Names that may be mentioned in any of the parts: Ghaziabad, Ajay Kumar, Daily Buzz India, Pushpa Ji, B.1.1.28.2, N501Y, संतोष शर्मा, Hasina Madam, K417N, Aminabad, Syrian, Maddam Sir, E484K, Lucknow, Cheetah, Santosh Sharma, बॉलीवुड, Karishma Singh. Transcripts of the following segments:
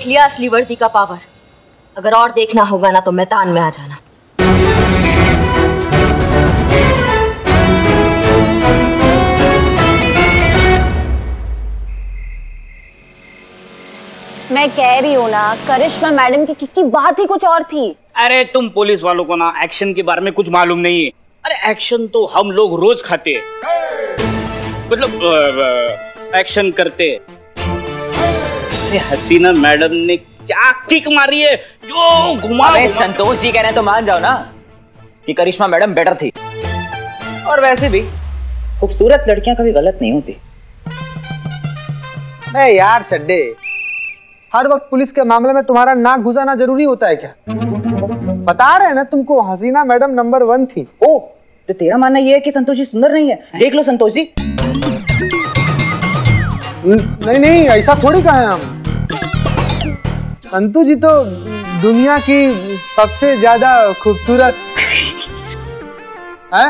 देख लिया असली वर्दी का पावर। अगर और देखना होगा ना तो मैदान में आ जाना। मैं कह रही हूँ ना, करिश्मा मैडम की बात ही कुछ और थी। अरे तुम पुलिस वालों को ना एक्शन के बारे में कुछ मालूम नहीं है। अरे एक्शन तो हम लोग रोज खाते, मतलब एक्शन करते। हसीना मैडम ने क्या किक मारी है जो घुमा। संतोष जी कह रहे हैं तो मान जाओ ना कि करिश्मा मैडम बेटर थी। और वैसे भी खूबसूरत लड़कियां कभी गलत नहीं होती। मैं यार चड्डे, हर वक्त पुलिस के मामले में तुम्हारा नाक घुसाना जरूरी होता है क्या? बता रहे हैं ना तुमको, हसीना मैडम नंबर 1 थी। ओ तो तेरा मानना यह है कि संतोष जी सुंदर नहीं है? देख लो संतोष जी। नहीं नहीं, ऐसा थोड़ी कहा है हम। संतू जी तो दुनिया की सबसे ज्यादा खूबसूरत है।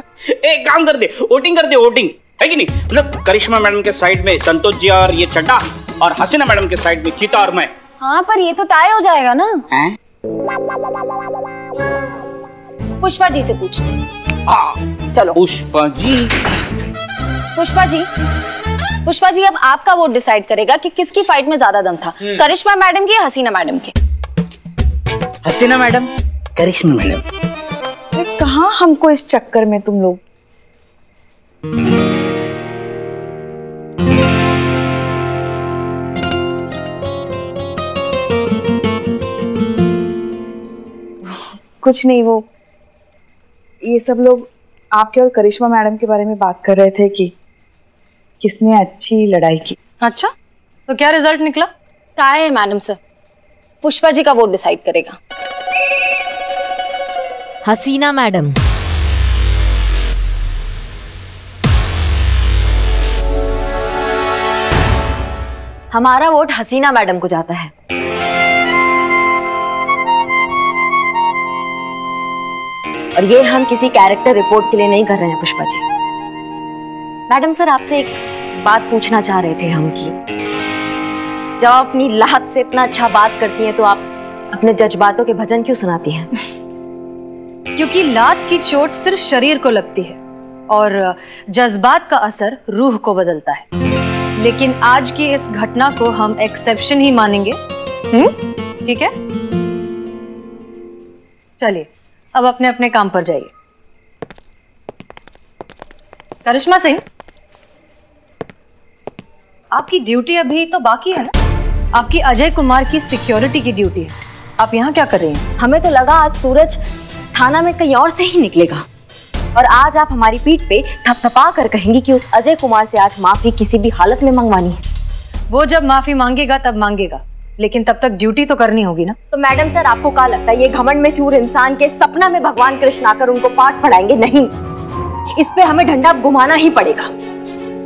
एक काम कर दे, वोटिंग कर दे। वोटिंग है कि नहीं? मतलब करिश्मा मैडम के साइड में संतोष जी और ये चड्डा, और हसीना मैडम के साइड में चीता और मैं। हाँ पर ये तो टाई हो जाएगा ना। पुष्पा जी से पूछते हैं। हाँ चलो पुष्पा जी। पुष्पा जी अब आपका वोट डिसाइड करेगा कि किसकी फाइट में ज्यादा दम था, करिश्मा मैडम की या हसीना मैडम की? Haseena madam, Karishma madam. कहाँ हमको इस चक्कर में तुम लोग। कुछ नहीं, वो ये सब लोग आपके और करिश्मा मैडम के बारे में बात कर रहे थे कि किसने अच्छी लड़ाई की। अच्छा तो क्या रिजल्ट निकला? टाई है मैडम सर। पुष्पा जी का वोट डिसाइड करेगा। हसीना मैडम। हमारा वोट हसीना मैडम को जाता है। और ये हम किसी कैरेक्टर रिपोर्ट के लिए नहीं कर रहे हैं पुष्पा जी। मैडम सर आपसे एक बात पूछना चाह रहे थे हम कि जब आप अपनी लात से इतना अच्छा बात करती हैं तो आप अपने जज्बातों के भजन क्यों सुनाती हैं? क्योंकि लात की चोट सिर्फ शरीर को लगती है और जज्बात का असर रूह को बदलता है। लेकिन आज की इस घटना को हम एक्सेप्शन ही मानेंगे। ठीक है, चलिए अब अपने अपने काम पर जाइए। करिश्मा सिंह, आपकी ड्यूटी अभी तो बाकी है ना? आपकी अजय कुमार की सिक्योरिटी की ड्यूटी है। आप यहाँ क्या कर रही हैं? हमें तो लगा आज सूरज थाना में कहीं और से ही निकलेगा और आज आप हमारी पीठ पे थपथपा कर कहेंगी कि उस अजय कुमार से आज माफी किसी भी हालत में मंगवानी है। वो जब माफी मांगेगा तब मांगेगा, लेकिन तब तक ड्यूटी तो करनी होगी ना। तो मैडम सर आपको क्या लगता है ये घमंड में चूर इंसान के सपना में भगवान कृष्ण आकर उनको पाठ पढ़ाएंगे? नहीं, इस पे हमें डंडा घुमाना ही पड़ेगा।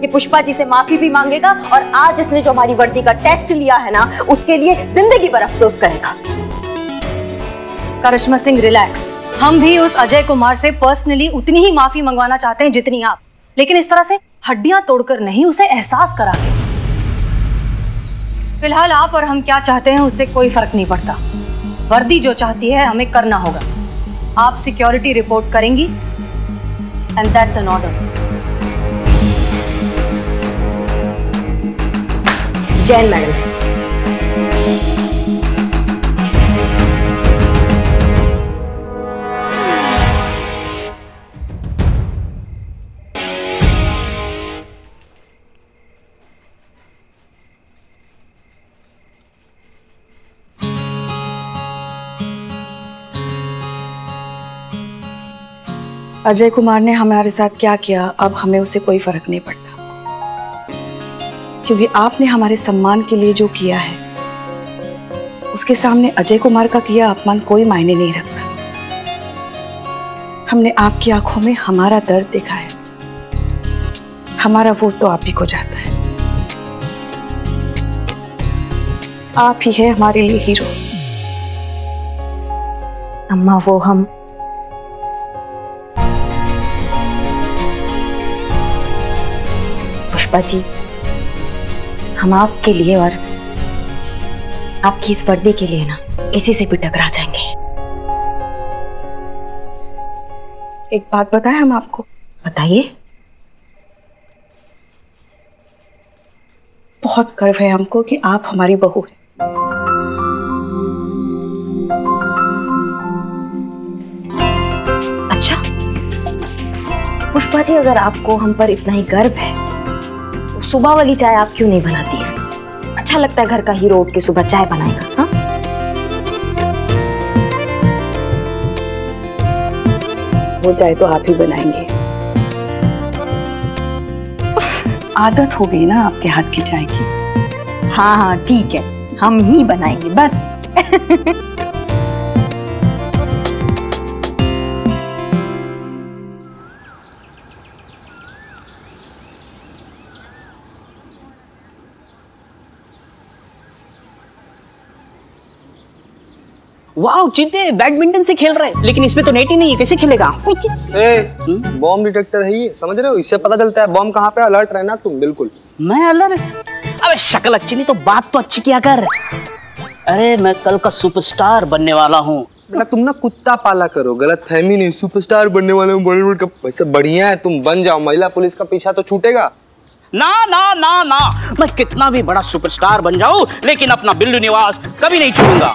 ये पुष्पा जी से माफी भी मांगेगा और आज इसने जो हमारी वर्दी का टेस्ट लिया है ना उसके लिए जिंदगी भर अफसोस करेगा। करिश्मा सिंह रिलैक्स, हम भी उस अजय कुमार से पर्सनली उतनी ही माफी मंगवाना चाहते हैं जितनी आप, लेकिन इस तरह से हड्डियां तोड़कर नहीं, उसे एहसास करा के। फिलहाल आप और हम क्या चाहते हैं उससे कोई फर्क नहीं पड़ता। वर्दी जो चाहती है हमें करना होगा। आप सिक्योरिटी रिपोर्ट करेंगी and that's an order. Jain madam ji. Ajay Kumar ने हमारे साथ क्या किया अब हमें उसे कोई फर्क नहीं पड़ता, क्योंकि आपने हमारे सम्मान के लिए जो किया है उसके सामने अजय कुमार का किया अपमान कोई मायने नहीं रखता। हमने आपकी आंखों में हमारा दर्द देखा है। हमारा वोट तो आप ही को जाता है। आप ही है हमारे लिए हीरो। अम्मा वो हम जी, हम आपके लिए और आपकी इस वर्दी के लिए ना किसी से भी टकरा जाएंगे। एक बात बताएं हम आपको। बताइए। बहुत गर्व है हमको कि आप हमारी बहू हैं। अच्छा पुष्पा जी, अगर आपको हम पर इतना ही गर्व है तो सुबह वाली चाय आप क्यों नहीं बनाती है? अच्छा लगता है घर का हीरो उठ के सुबह चाय बनाएगा। हाँ वो चाय तो आप ही बनाएंगे, आदत हो गई ना आपके हाथ की चाय की। हाँ हाँ ठीक है, हम ही बनाएंगे बस। वाह चीते बैडमिंटन से खेल रहा है, लेकिन इसमें तो नेट ही नहीं है, कैसे खेलेगा? बॉम्ब डिटेक्टर है ये, समझ रहे हो? इससे पता चलता है बॉम्ब कहाँ पे। अलर्ट रहना तुम बिल्कुल। मैं अलर्ट? अबे शक्ल अच्छी नहीं तो बात तो अच्छी किया कर। अरे मैं कल का सुपरस्टार बनने वाला हूँ। बेटा तुम ना कुत्ता पाला करो, गलत फहमी नहीं। सुपरस्टार बनने वाला हूँ बॉलीवुड का, वैसे बढ़िया है तुम बन जाओ, महिला पुलिस का पीछा तो छूटेगा। ना ना ना ना, मैं कितना भी बड़ा सुपरस्टार बन जाऊँ लेकिन अपना बिल्लू निवास कभी नहीं छोड़ूंगा।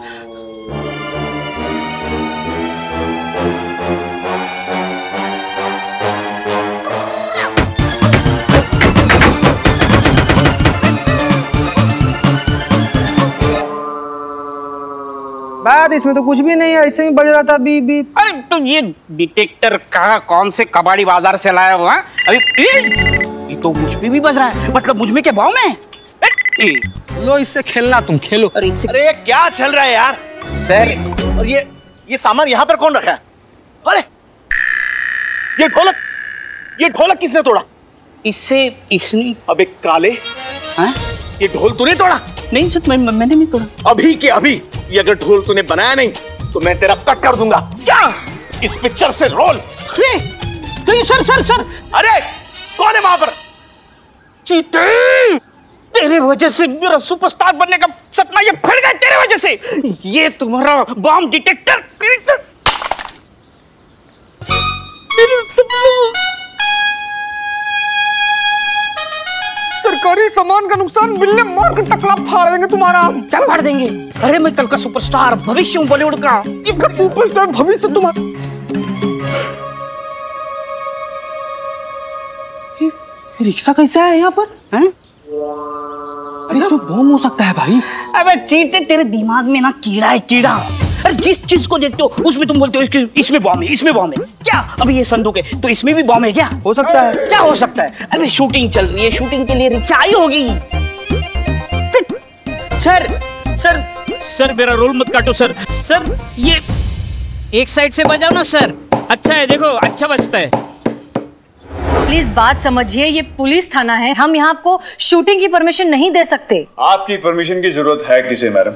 बात इसमें तो कुछ भी नहीं है, ऐसे ही बज रहा था बीप बीप। अरे तो ये डिटेक्टर कहाँ, कौन से कबाड़ी बाजार से लाया हुआ? अभी ये तो मुझ पे भी बज रहा है, मतलब मुझ में क्या भाव में? लो इससे खेलना तुम खेलो। अरे क्या चल रहा है यार? सर और ये सामान यहाँ पर कौन रखा है? अरे ये ढोलक किसने तोड़ा? इसने। अबे काले, हाँ ये ढोल तूने तोड़ा? नहीं सर मैंने नहीं तोड़ा। अभी के अभी ये अगर ढोल तूने बनाया नहीं तो मैं तेरा कट कर दूंगा। क्या? इस पिक्चर से रोल। तो ये सर। अरे कौन है वहां पर? चीते, तेरे वजह से मेरा सुपरस्टार बनने का सपना ये फट गया, तेरे वजह से। ये तुम्हारा बॉम्ब डिटेक्टर सरकारी सामान का नुकसान, बिल्ले मार कर तकला फाड़ देंगे तुम्हारा। क्या फाड़ देंगे? अरे मैं कल का सुपरस्टार भविष्य हूँ बॉलीवुड का। इसका सुपरस्टार भविष्य तुम्हारा। रिक्शा कैसा है यहाँ पर? हैं? अरे इसमें बम हो सकता है भाई। अबे चीते तेरे दिमाग में ना कीड़ा है कीड़ा। अरे जिस चीज को देखते हो उसमें तुम बोलते हो इसमें बॉम्ब है। क्या अभी ये संदूक है तो इसमें भी बॉम्ब है क्या? हो सकता है। क्या हो सकता है? अरे शूटिंग चल रही है, शूटिंग के लिए रिक्शा आई होगी। सर सर सर मेरा रोल मत काटो सर। सर ये एक साइड से बजाओ ना सर, अच्छा है, देखो अच्छा बजता है। प्लीज बात समझिए, ये पुलिस थाना है, हम यहाँ आपको शूटिंग की परमिशन नहीं दे सकते। आपकी परमिशन की जरूरत है किसे मैडम?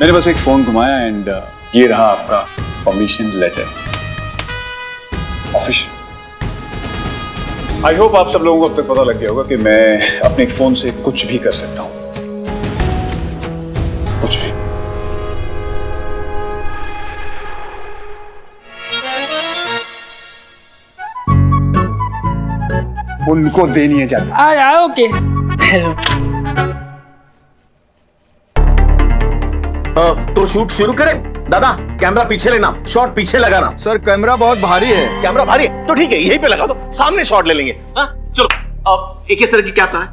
मेरे पास एक फोन घुमाया एंड ये रहा आपका permission letter official. I hope आप सब लोगों को अब तक पता लग गया होगा कि मैं अपने फोन से कुछ भी कर सकता हूं, कुछ भी। उनको देनी है जाती। ओके तो शूट शुरू करें। दादा कैमरा पीछे लेना, शॉट पीछे लगाना। सर कैमरा बहुत भारी है। कैमरा भारी है तो ठीक है, यहीं पे लगा दो, सामने शॉट ले लेंगे। हाँ चलो। अब एक सर की कैप कहाँ है?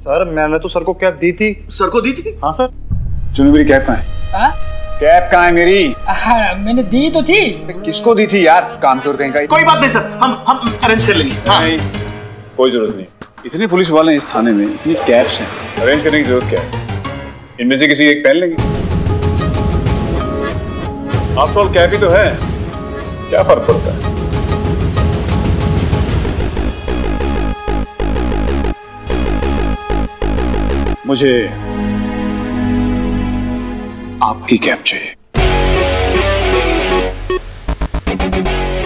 सर मैंने तो सर को कैप दी थी। सर को दी थी? हाँ सर। चुनो मेरी कैप कहाँ है? कैप कहाँ है मेरी? मैंने दी तो थी। किसको दी थी यार? कामचोर कहीं का। कोई बात नहीं सर, हम अरेंज कर लेंगे। कोई जरूरत नहीं, इतने पुलिस वाले इस थाने में, इतनी कैप्स हैं, अरेंज करने की जरूरत क्या है? इनमें से किसी एक पहन लेंगे, आफ्टर ऑल कैप ही तो है। क्या फर्क पड़ता है? मुझे आपकी कैप चाहिए।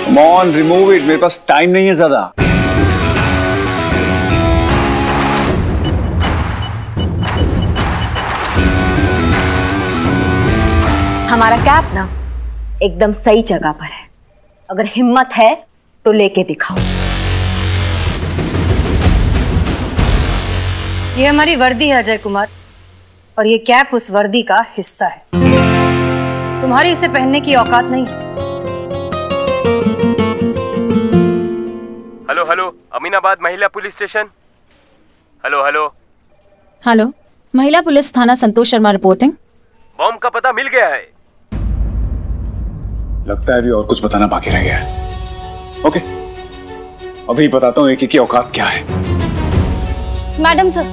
कम ऑन, रिमूव इट, मेरे पास टाइम नहीं है ज्यादा। हमारा कैप ना एकदम सही जगह पर है, अगर हिम्मत है तो लेके दिखाओ। ये हमारी वर्दी है अजय कुमार, और ये कैप उस वर्दी का हिस्सा है। तुम्हारी इसे पहनने की औकात नहीं। हेलो हेलो, अमीनाबाद महिला police station. Hello hello hello, महिला पुलिस थाना, संतोष शर्मा रिपोर्टिंग। बॉम्ब का पता मिल गया है। लगता है अभी और कुछ बताना बाकी रह गया है। ओके, अभी बताता हूँ एक-एक की औकात क्या है। मैडम सर,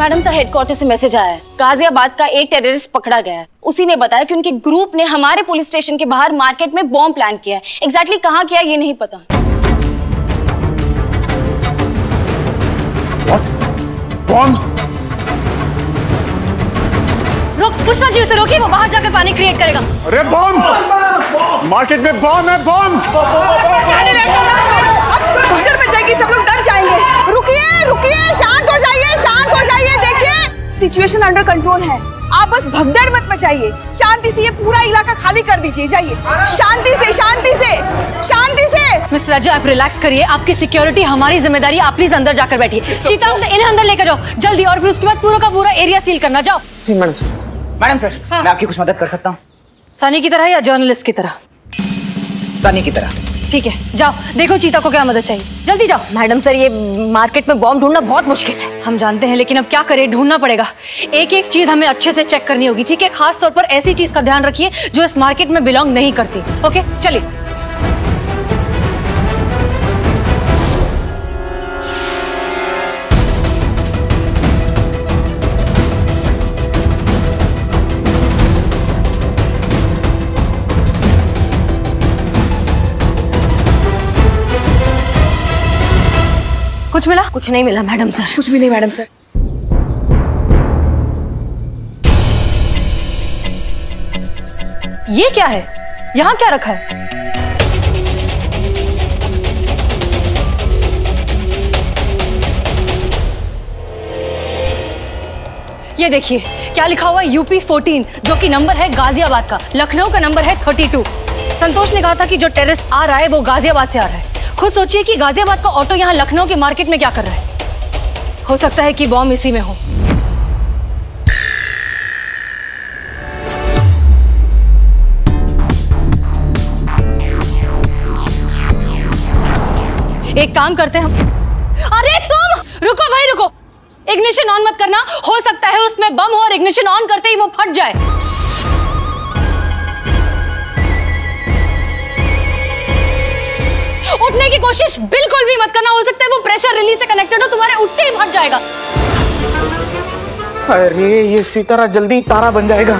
हेडक्वार्टर से मैसेज आया है। गाजियाबाद का एक टेररिस्ट पकड़ा गया है। उसी ने बताया कि उनके ग्रुप ने हमारे पुलिस स्टेशन के बाहर मार्केट में बॉम्ब प्लान किया है। एग्जैक्टली कहाँ किया ये नहीं पता। रोक पुष्पा जी, उसे रोकिए, वो बाहर जाकर पानी क्रिएट करेगा। अरे बॉम्ब, मार्केट में बॉम्ब है, बॉम्ब। भगदड़ मचेगी, सब लोग डर जाएंगे। रुकिए रुकिए, शांत हो जाइए, शांत हो जाइए। देखिए सिचुएशन अंडर कंट्रोल है, आप बस भगदड़ मत मचाइए। शांति से ये पूरा इलाका खाली कर दीजिए, जाइए शांति से, शांति से, शांति से। मिस राजा, आप रिलैक्स करिए, आपकी सिक्योरिटी हमारी जिम्मेदारी, आप प्लीज अंदर जाकर बैठिए। चीता, इन्हें अंदर लेकर जाओ जल्दी, और फिर उसके बाद पूरा का पूरा एरिया सील करना। जाओ। मैडम सर, मैं आपकी कुछ मदद कर सकता हूँ? सानी की तरह या जर्नलिस्ट की तरह? सानी की तरह। ठीक है, जाओ देखो चीता को क्या मदद चाहिए, जल्दी जाओ। मैडम सर, ये मार्केट में बॉम्ब ढूंढना बहुत मुश्किल है। हम जानते हैं, लेकिन अब क्या करें, ढूंढना पड़ेगा। एक एक चीज हमें अच्छे से चेक करनी होगी, ठीक है? खास तौर पर ऐसी चीज का ध्यान रखिए जो इस मार्केट में बिलोंग नहीं करती। ओके, चलिए। कुछ मिला? कुछ नहीं मिला मैडम सर। कुछ भी नहीं मैडम सर। ये क्या है? यहाँ क्या रखा है? ये देखिए क्या लिखा हुआ है, यूपी 14, जो कि नंबर है गाजियाबाद का। लखनऊ का नंबर है 32। संतोष ने कहा था कि जो टेररिस्ट आ रहा है वो गाजियाबाद से आ रहा है। खुद सोचिए कि गाजियाबाद का ऑटो यहाँ लखनऊ के मार्केट में क्या कर रहा है। हो सकता है कि बॉम्ब इसी में हो। एक काम करते हैं हम। अरे तुम रुको भाई, रुको, इग्निशन ऑन मत करना। हो सकता है उसमें बम हो और इग्निशन ऑन करते ही वो फट जाए। उठने की कोशिश बिल्कुल भी मत करना, हो सकता है वो प्रेशर रिलीज से कनेक्टेड हो, तुम्हारे उठते ही फट जाएगा। अरे ये सितारा जल्दी तारा बन जाएगा।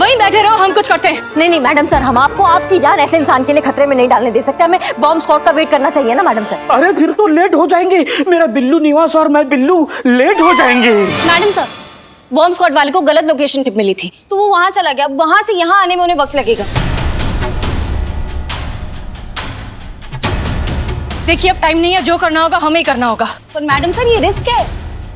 वहीं बैठे रहो, हम कुछ करते हैं। नहीं मैडम सर, हम आपको आपकी जान ऐसे इंसान के लिए खतरे में नहीं डालने दे सकते। हमें बॉम्ब स्क्वाड का वेट करना चाहिए ना मैडम सर। अरे फिर तो लेट हो जाएंगे, मेरा बिल्लू निवास और मैं बिल्लू लेट हो जाएंगे। मैडम सर, बॉम्ब स्क्वाड वाले को गलत लोकेशन टिप मिली थी तो वो वहाँ चला गया, वहाँ से यहाँ आने में उन्हें वक्त लगेगा। देखिए अब टाइम नहीं है, जो करना होगा हमें करना होगा। पर मैडम सर ये रिस्क है।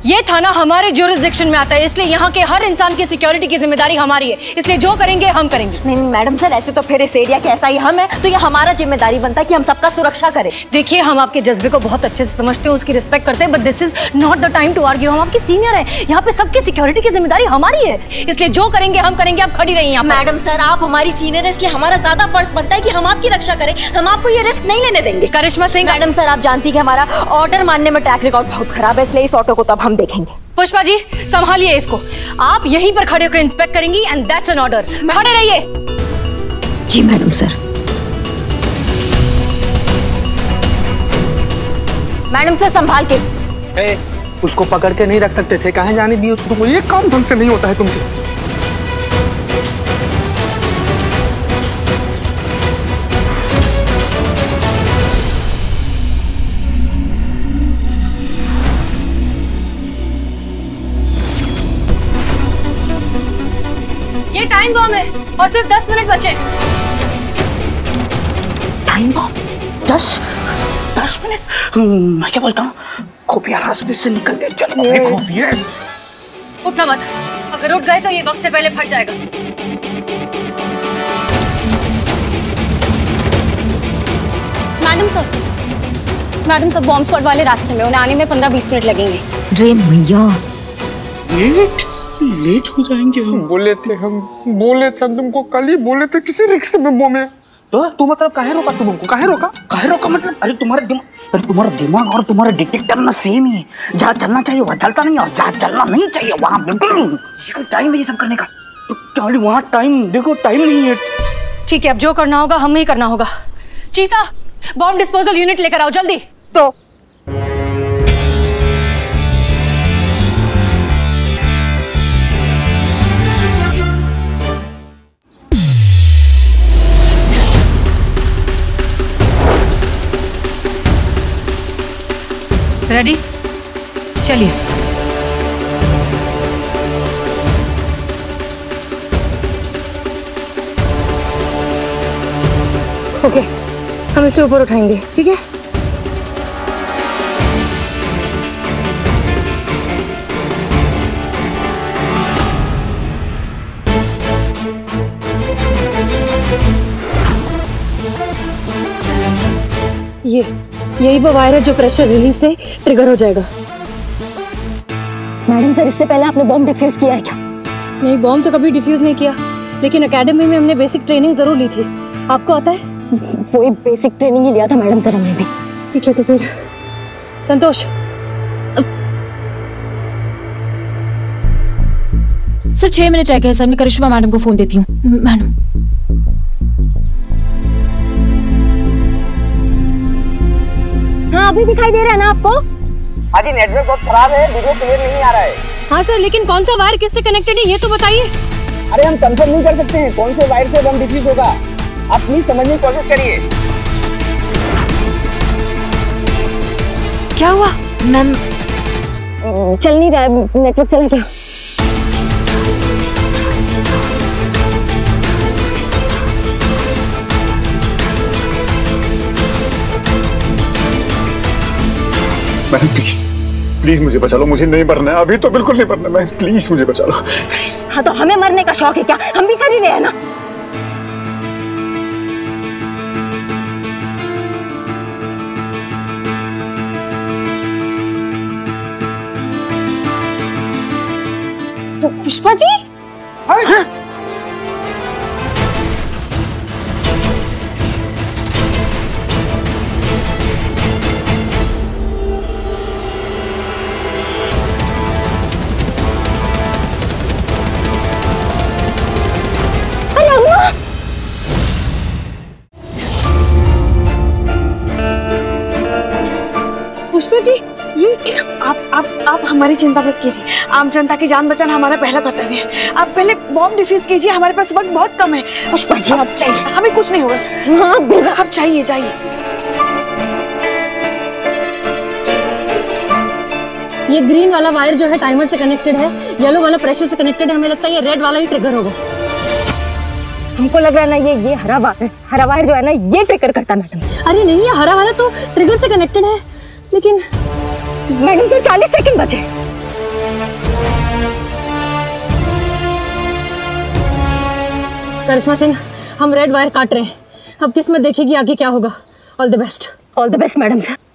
ये थाना हमारे ज्यूरिसडिक्शन में आता है, इसलिए यहाँ के हर इंसान की सिक्योरिटी की जिम्मेदारी हमारी है, इसलिए जो करेंगे हम करेंगे। नहीं मैडम सर, ऐसे तो फिर इस एरिया के ऐसा ही हम है तो ये हमारा जिम्मेदारी बनता है कि हम सबका सुरक्षा करें। देखिए हम आपके जज्बे को बहुत अच्छे से समझते हैं, उसकी रिस्पेक्ट करते हैं, but this is not the time to argue. हम आपके सीनियर है, यहाँ पे सबकी सिक्योरिटी की जिम्मेदारी हमारी है, इसलिए जो करेंगे हम करेंगे। आप खड़ी रहिए। मैडम सर आप हमारी सीनियर है, इसलिए हमारा ज्यादा फर्ज बनता है कि हम आपकी रक्षा करें। हम आपको ये रिस्क नहीं लेने देंगे। करिश्मा सिंह। मैडम सर आप जानती है हमारा ऑर्डर मानने में ट्रैक रिकॉर्ड बहुत खराब है, इसलिए इस ऑटो को तब हम देखेंगे। पुष्पा जी संभालिए इसको, आप यहीं पर खड़े होकर इंस्पेक्ट करेंगी, एंड दैट्स एन ऑर्डर। खड़े रहिए। जी मैडम सर। मैडम सर संभाल के। ए, उसको पकड़ के नहीं रख सकते थे? कहाँ जाने दिए उसको? ये काम ढंग से नहीं होता है तुमसे। टाइम बॉम्ब है और सिर्फ 10 मिनट बचे। Time bomb 10 minute. मैं क्या बोलता हूँ, खुफिया रास्ते से निकलते चलो। खुफिया उठना मत, अगर उठ गए तो ये वक्त से पहले फट जाएगा। मैडम सर बॉम्ब स्क्वाड वाले रास्ते में, उन्हें आने में 15-20 मिनट लगेंगे। अरे मैया लेट हो जाएंगे। हम बोले थे तुमको कल ही बोले थे किसी रिक्शे में बम है। तो तू मतलब काहे रोका मतलब? अरे तुम्हारा दिमाग और तुम्हारा डिटेक्टर ना सेम ही है। जहाँ चलना चाहिए वहाँ चलता नहीं और जहाँ चलना नहीं चाहिए वहाँ बिल्कुल। टाइम है ये सब करने का, तो वहाँ टाइम नहीं है। ठीक है, अब जो करना होगा हमें ही करना होगा। चीता, बॉम्ब डिस्पोजल यूनिट लेकर आओ जल्दी। तो रेडी, चलिए। ओके, हम इसे ऊपर उठाएंगे, ठीक है? यही वो वायर है जो प्रेशर रिलीज से ट्रिगर हो जाएगा। मैडम सर, इससे पहले आपने बॉम्ब डिफ्यूज किया है क्या? नहीं, बॉम्ब तो कभी डिफ्यूज नहीं किया, लेकिन एकेडमी में हमने बेसिक ट्रेनिंग जरूर ली थी। आपको आता है? वही बेसिक ट्रेनिंग ही लिया था मैडम सर हमने भी। ठीक है, तो फिर संतोष सर 6 मिनट रह गए सर। मैं करिश्मा मैडम को फोन देती हूँ। मैडम अभी दिखाई दे रहा है ना आपको? अजी नेटवर्क बहुत खराब है, वीडियो क्लियर नहीं आ रहा है। हाँ सर, लेकिन कौन सा वायर किससे कनेक्टेड है ये तो बताइए। अरे हम कंफर्म नहीं कर सकते हैं कौन से वायर से बम डिफ्यूज होगा। आप प्लीज समझने की कोशिश करिए। क्या हुआ मैम? चल नहीं रहा है नेटवर्क, चला क्या? मैम प्लीज मुझे बचा लो, मुझे नहीं मरना है अभी, तो बिल्कुल नहीं मरना। मैम प्लीज मुझे बचा लो प्लीज। हाँ तो हमें मरने का शौक है क्या? हम भी कर ही रहे हैं ना। तो पुष्पा जी, हाँ? आप हमारी चिंता मत कीजिए, आम जनता की जान बचाना हमारा पहला कर्तव्य है। आप पहले बॉम्ब डिफ्यूज कीजिए, हमारे पास वक्त बहुत कम है। पुष्पा जी आप चाहिए, हमें कुछ नहीं होगा सर। हाँ बिना आप चाहिए। ये ग्रीन वाला वायर जो है टाइमर से कनेक्टेड है, येलो वाला प्रेशर से कनेक्टेड है। हमें लगता है ये रेड वाला ही ट्रिगर होगा। हमको लग रहा है ना ये हरा वायर जो है ना ये ट्रिगर करता है मैडम। अरे नहीं, ये हरा वाला तो ट्रिगर से कनेक्टेड है, लेकिन मैडम तो 40 सेकंड बचे। करिश्मा सिंह, हम रेड वायर काट रहे हैं, अब किस्मत देखेगी आगे क्या होगा। All the best. All the best madam sir.